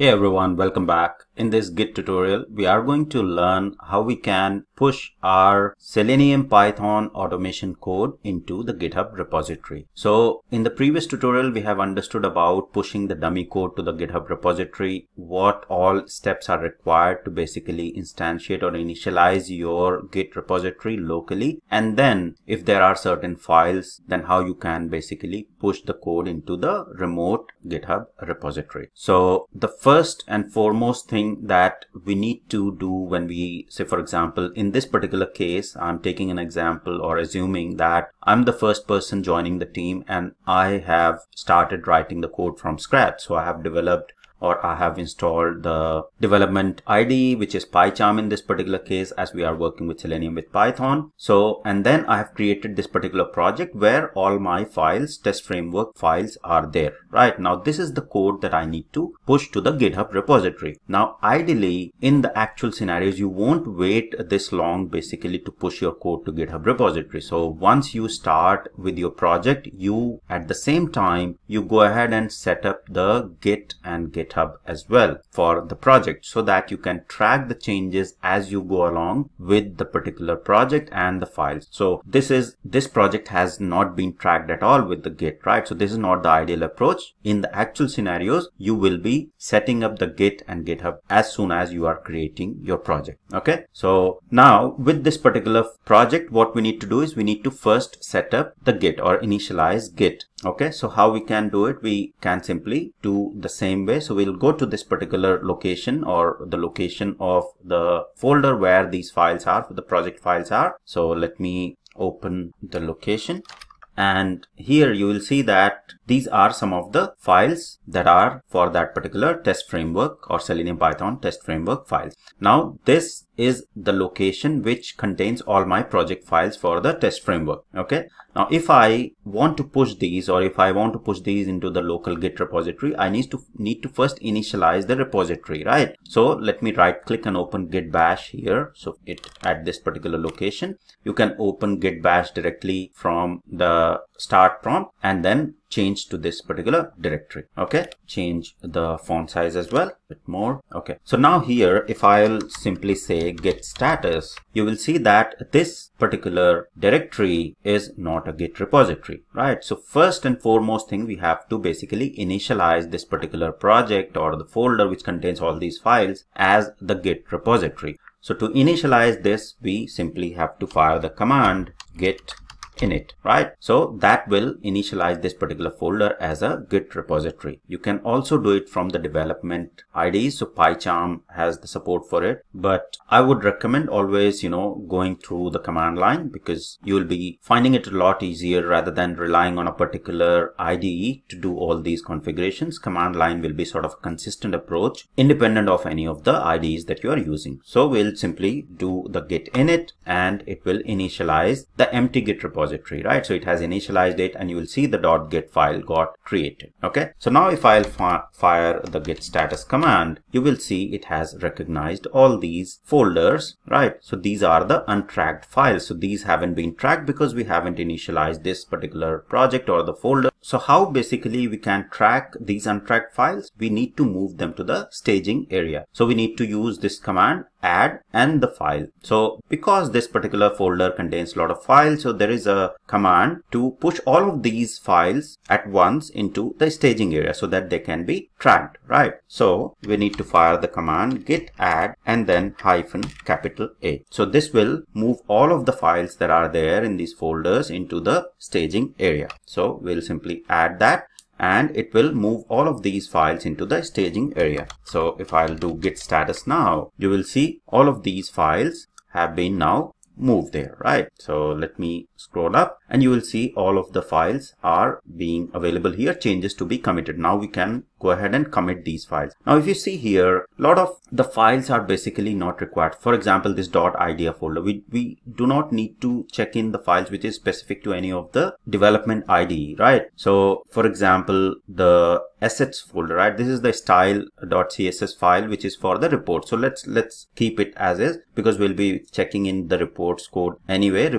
Hey everyone, welcome back. In this Git tutorial, we are going to learn how we can push our Selenium Python automation code into the GitHub repository. So in the previous tutorial, we have understood about pushing the dummy code to the GitHub repository, what all steps are required to basically instantiate or initialize your Git repository locally. And then if there are certain files, then how you can basically push the code into the remote GitHub repository. So the first and foremost thing that we need to do when we say, for example, in this particular case, I'm taking an example or assuming that I'm the first person joining the team and I have started writing the code from scratch. So I have developed or I have installed the development IDE, which is PyCharm in this particular case, as we are working with Selenium with Python. So, and then I have created this particular project where all my files, test framework files are there, right? Now, this is the code that I need to push to the GitHub repository. Now, ideally in the actual scenarios, you won't wait this long basically to push your code to GitHub repository. So once you start with your project, you at the same time, you go ahead and set up the Git and GitHub as well for the project so that you can track the changes as you go along with the particular project and the files. So this project has not been tracked at all with the Git, right? So this is not the ideal approach. In the actual scenarios, you will be setting up the Git and GitHub as soon as you are creating your project. Okay. So now with this particular project, what we need to do is we need to first set up the Git or initialize Git. Okay. So how we can do it? We can simply do the same way. So we'll go to this particular location or the location of the folder where these files are, the project files are. So let me open the location. And here you will see that these are some of the files that are for that particular test framework or Selenium Python test framework files. Now, this is the location which contains all my project files for the test framework. Okay. Now, if I want to push these or if I want to push these into the local Git repository, I need to first initialize the repository, right? So let me right click and open Git bash here. So at this particular location, you can open Git bash directly from the start prompt and then change to this particular directory. Okay, change the font size as well, a bit more. Okay, so now here if I'll simply say git status, you will see that this particular directory is not a Git repository, right? So first and foremost thing, we have to basically initialize this particular project or the folder which contains all these files as the Git repository. So to initialize this, we simply have to fire the command git init, right? So that will initialize this particular folder as a Git repository. You can also do it from the development IDE. So PyCharm has the support for it, but I would recommend always, you know, going through the command line because you will be finding it a lot easier rather than relying on a particular IDE to do all these configurations. Command line will be sort of a consistent approach independent of any of the IDEs that you are using. So we'll simply do the git init and it will initialize the empty Git repository. Right, so it has initialized it and you will see the .git file got created. Okay, so now if I'll fire the git status command, you will see it has recognized all these folders, right? So these are the untracked files. So these haven't been tracked because we haven't initialized this particular project or the folder. So how basically we can track these untracked files? We need to move them to the staging area. So we need to use this command add and the file. So because this particular folder contains a lot of files, so there is a command to push all of these files at once into the staging area so that they can be tracked, right? So we need to fire the command git add and then -A. So this will move all of the files that are there in these folders into the staging area. So we'll simply add that and it will move all of these files into the staging area. So if I'll do git status now, you will see all of these files have been now moved there, right? So let me scroll up and you will see all of the files are being available here, changes to be committed. Now we can go ahead and commit these files. Now, if you see here, a lot of the files are basically not required. For example, this .idea folder, we do not need to check in the files which is specific to any of the development IDE, right? So for example, the assets folder, right? This is the style.css file, which is for the report. So let's keep it as is because we'll be checking in the reports code anyway,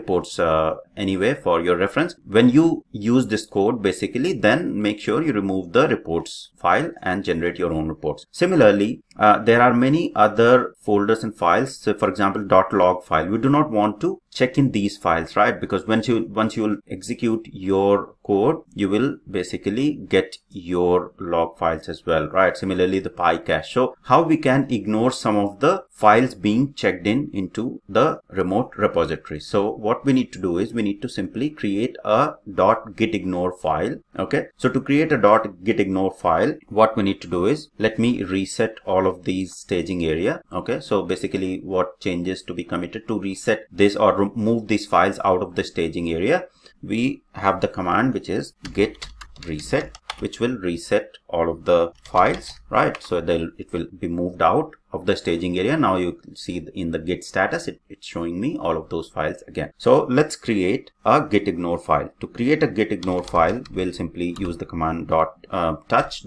anyway for your reference. When you use this code, basically, then make sure you remove the reports file file and generate your own reports. Similarly, there are many other folders and files. So for example, .log file, we do not want to check in these files, right? Because once you execute your code, you will basically get your log files as well, right? Similarly, the PyCache. So how we can ignore some of the files being checked in into the remote repository. So what we need to do is we need to simply create a .gitignore file. Okay. So to create a .gitignore file, what we need to do is let me reset all of these staging area. Okay. So basically what changes to be committed to reset this or move these files out of the staging area, we have the command which is git reset, which will reset all of the files, right? So it will be moved out of the staging area. Now you see in the git status, it's showing me all of those files again. So let's create a gitignore file. To create a gitignore file, we'll simply use the command touch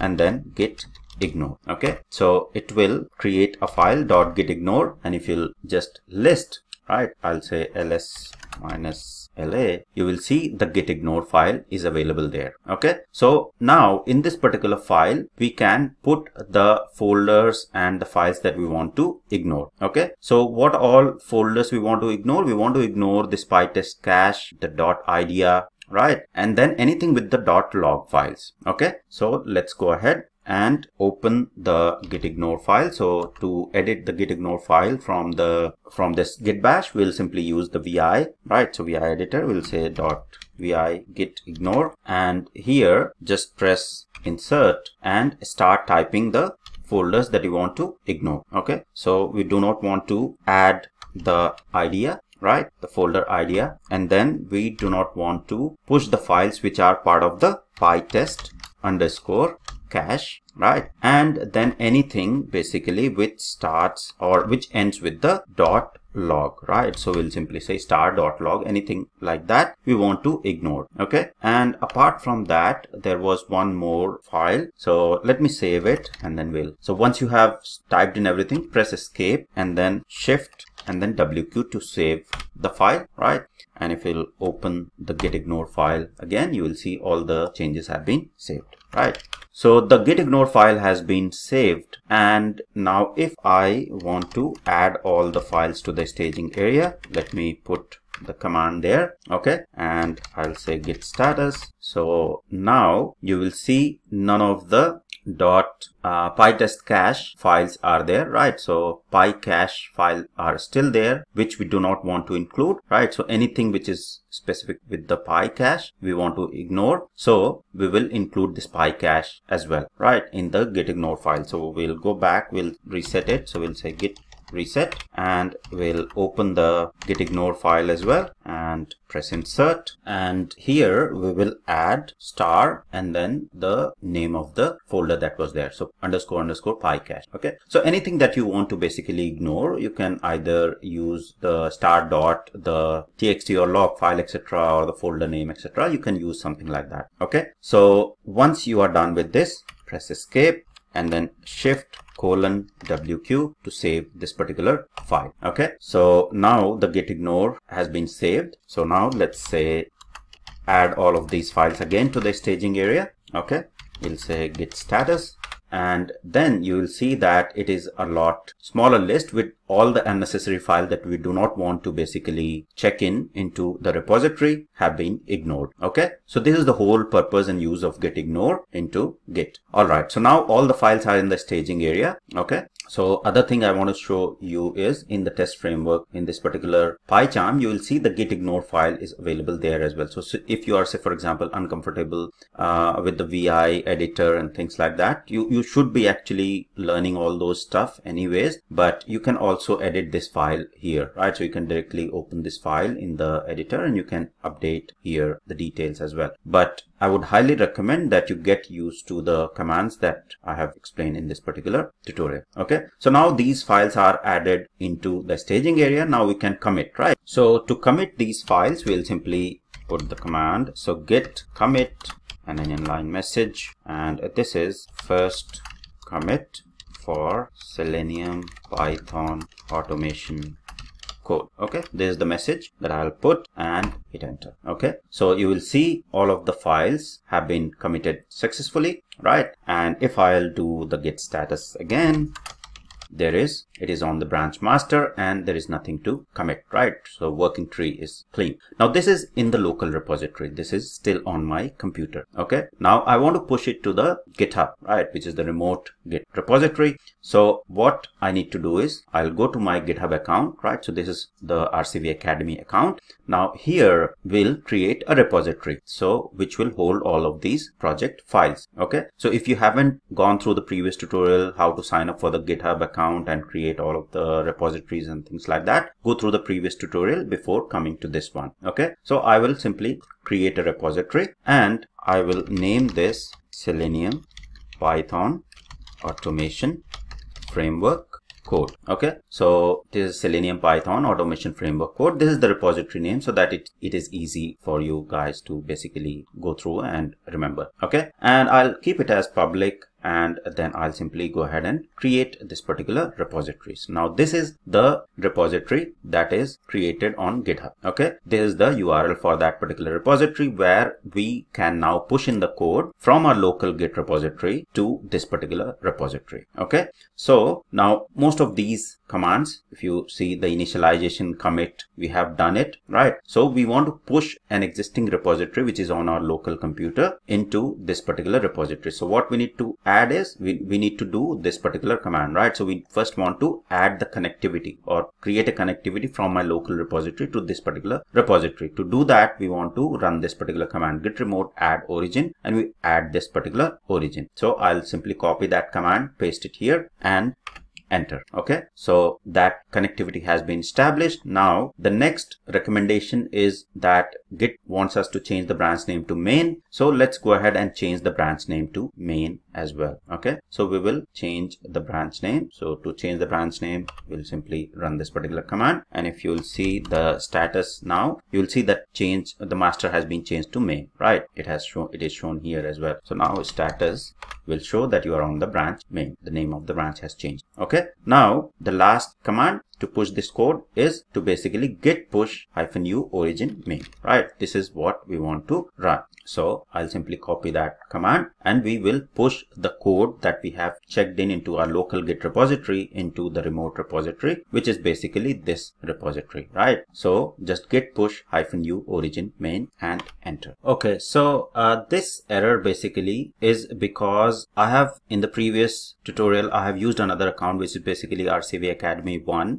and then git ignore. Okay, so it will create a file .gitignore, and if you'll just list, right, I'll say ls minus la, you will see the gitignore file is available there. Okay, so now in this particular file we can put the folders and the files that we want to ignore. Okay, so what all folders we want to ignore? We want to ignore this pytest cache, the .idea, right, and then anything with the .log files. Okay, so let's go ahead and open the gitignore file. So to edit the gitignore file from this git bash, we'll simply use the vi, right? So vi editor, we'll say .vi gitignore, and here just press insert and start typing the folders that you want to ignore. Okay, so we do not want to add the idea, right, the folder idea, and then we do not want to push the files which are part of the pytest underscore cache, right, and then anything basically which starts or which ends with the .log, right? So we'll simply say star.log, anything like that we want to ignore. Okay, and apart from that, there was one more file, so let me save it and then we'll. So once you have typed in everything, press escape and then shift and then WQ to save the file, right? And if you'll open the gitignore file again, you will see all the changes have been saved, right? So the gitignore file has been saved, and now if I want to add all the files to the staging area, let me put the command there. Okay, and I'll say git status. So now you will see none of the .pytest cache files are there, right? So pycache file are still there, which we do not want to include, right? So anything which is specific with the pycache we want to ignore, so we will include this pycache as well, right, in the gitignore file. So we'll go back, we'll reset it, so we'll say git reset and we'll open the gitignore file as well and press insert, and here we will add star and then the name of the folder that was there, so __ pycache. Okay, so anything that you want to basically ignore, you can either use the star , the txt or log file, etc., or the folder name, etc. You can use something like that. Okay, so once you are done with this, press escape and then shift:\wq to save this particular file. Okay, so now the gitignore has been saved. So now let's say add all of these files again to the staging area. Okay, we'll say git status, and then you will see that it is a lot smaller list with all the unnecessary files that we do not want to basically check in into the repository have been ignored. Okay, so this is the whole purpose and use of gitignore into Git. All right, so now all the files are in the staging area. Okay, so other thing I want to show you is in the test framework, in this particular PyCharm, you will see the gitignore file is available there as well. So if you are, say for example, uncomfortable with the vi editor and things like that, you should be actually learning all those stuff anyways, but you can also edit this file here, right? So you can directly open this file in the editor and you can update here the details as well. But I would highly recommend that you get used to the commands that I have explained in this particular tutorial. Okay, so now these files are added into the staging area. Now we can commit, right? So to commit these files, we'll simply put the command, so git commit and an inline message, and this is first commit for Selenium Python Automation code. Okay, this is the message that I'll put and hit enter. Okay, so you will see all of the files have been committed successfully, right? And if I'll do the git status again, it is on the branch master and there is nothing to commit, right? So working tree is clean. Now this is in the local repository. This is still on my computer. Okay. Now I want to push it to the GitHub, right? Which is the remote Git repository. So what I need to do is I'll go to my GitHub account, right? So this is the RCV Academy account. Now here we'll create a repository. So which will hold all of these project files. Okay. So if you haven't gone through the previous tutorial, how to sign up for the GitHub account and create all of the repositories and things like that, go through the previous tutorial before coming to this one. Okay, so I will simply create a repository and I will name this Selenium Python Automation Framework Code. Okay, so this is Selenium Python Automation Framework Code. This is the repository name so that it is easy for you guys to basically go through and remember. Okay, and I'll keep it as public and then I'll simply go ahead and create this particular repository. So now this is the repository that is created on GitHub. Okay, this is the URL for that particular repository where we can now push in the code from our local Git repository to this particular repository. Okay, so now most of these commands, if you see the initialization commit, we have done it, right? So we want to push an existing repository which is on our local computer into this particular repository. So what we need to add is we need to do this particular command, right? So we first want to add the connectivity or create a connectivity from my local repository to this particular repository. To do that, we want to run this particular command, git remote add origin, and we add this particular origin. So I'll simply copy that command, paste it here and enter. Okay, so that connectivity has been established. Now the next recommendation is that Git wants us to change the branch name to main. So let's go ahead and change the branch name to main as well. Okay, so we will change the branch name. So to change the branch name, we'll simply run this particular command. And if you'll see the status now, you'll see that change, the master has been changed to main, right? It is shown here as well. So now status will show that you are on the branch main. The name of the branch has changed. Okay, now the last command to push this code is to basically git push -u origin main, right? This is what we want to run. So I'll simply copy that command and we will push the code that we have checked into our local Git repository into the remote repository, which is basically this repository, right? So just git push -u origin main and enter. Okay, so this error basically is because I have, in the previous tutorial, I have used another account, which is basically RCV Academy 1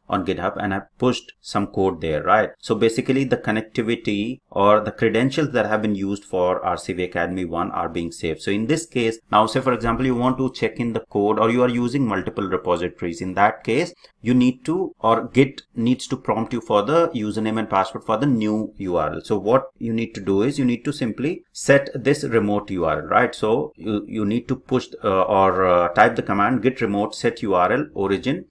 on GitHub, and I pushed some code there, right? So basically the connectivity or the credentials that have been used for RCV Academy 1 are being saved. So in this case, now say for example, you want to check in the code or you are using multiple repositories. In that case, you need to, or Git needs to prompt you for the username and password for the new URL. So what you need to do is you need to simply set this remote URL, right? So you need to push type the command git remote set URL origin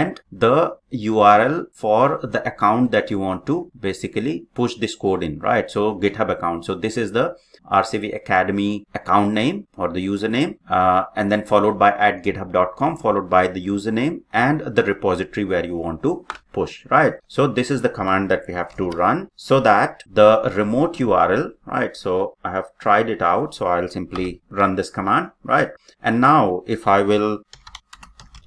and the URL for the account that you want to basically push this code in, right? So GitHub account. So this is the RCV Academy account name or the username, and then followed by @github.com, followed by the username and the repository where you want to push, right? So this is the command that we have to run so that the remote URL, right? So I have tried it out. So I'll simply run this command, right? And now if I will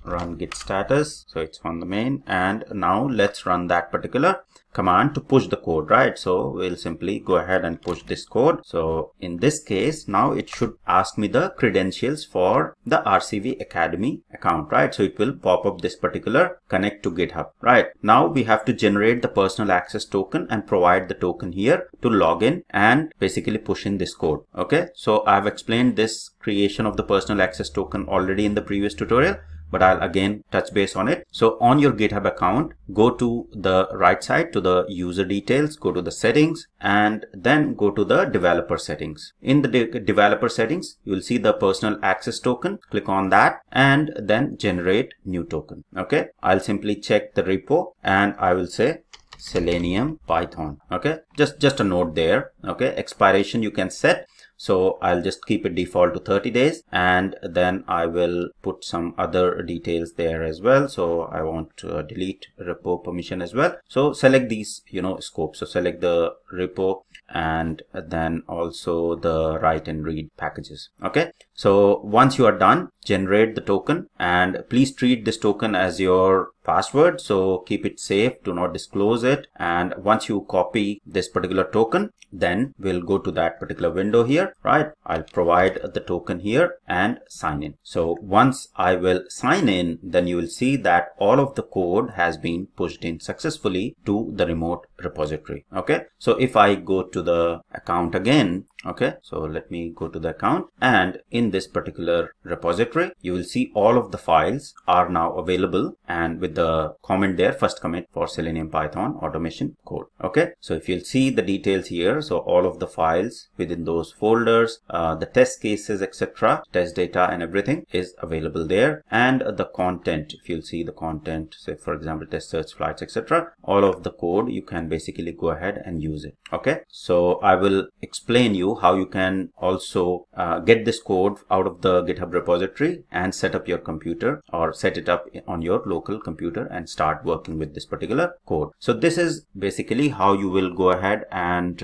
run git status, so it's on the main, and now let's run that particular command to push the code, right? So we'll simply go ahead and push this code. So in this case, now it should ask me the credentials for the RCV Academy account, right? So it will pop up this particular connect to GitHub, right? Now we have to generate the personal access token and provide the token here to log in and basically push in this code. Okay, so I've explained this creation of the personal access token already in the previous tutorial, but I'll again touch base on it. So on your GitHub account, go to the right side to the user details, go to the settings, and then go to the developer settings. In the developer settings, you'll see the personal access token, click on that and then generate new token. Okay, I'll simply check the repo and I will say Selenium Python. Okay, just a note there. Okay, expiration you can set. So I'll just keep it default to 30 days and then I will put some other details there as well. So I want to delete repo permission as well. So select these, scopes. So select the repo and then also the write and read packages. Okay. So once you are done, generate the token and please treat this token as your password. So keep it safe, do not disclose it. And once you copy this particular token, then we'll go to that particular window here, right? I'll provide the token here and sign in. So once I will sign in, then you will see that all of the code has been pushed in successfully to the remote repository. Okay. So if I go to the account again, okay, so let me go to the account, and in this particular repository you will see all of the files are now available, and with the comment there, first commit for Selenium Python Automation Code. Okay, so if you'll see the details here, so all of the files within those folders, the test cases, etc., test data and everything is available there, and the content, if you'll see the content, say for example test search flights, etc., all of the code you can basically go ahead and use it. Okay, so I will explain you how you can also get this code out of the GitHub repository and set up your computer, or set it up on your local computer and start working with this particular code. So this is basically how you will go ahead and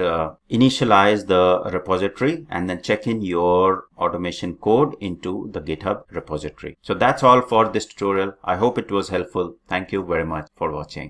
initialize the repository and then check in your automation code into the GitHub repository. So that's all for this tutorial. I hope it was helpful. Thank you very much for watching.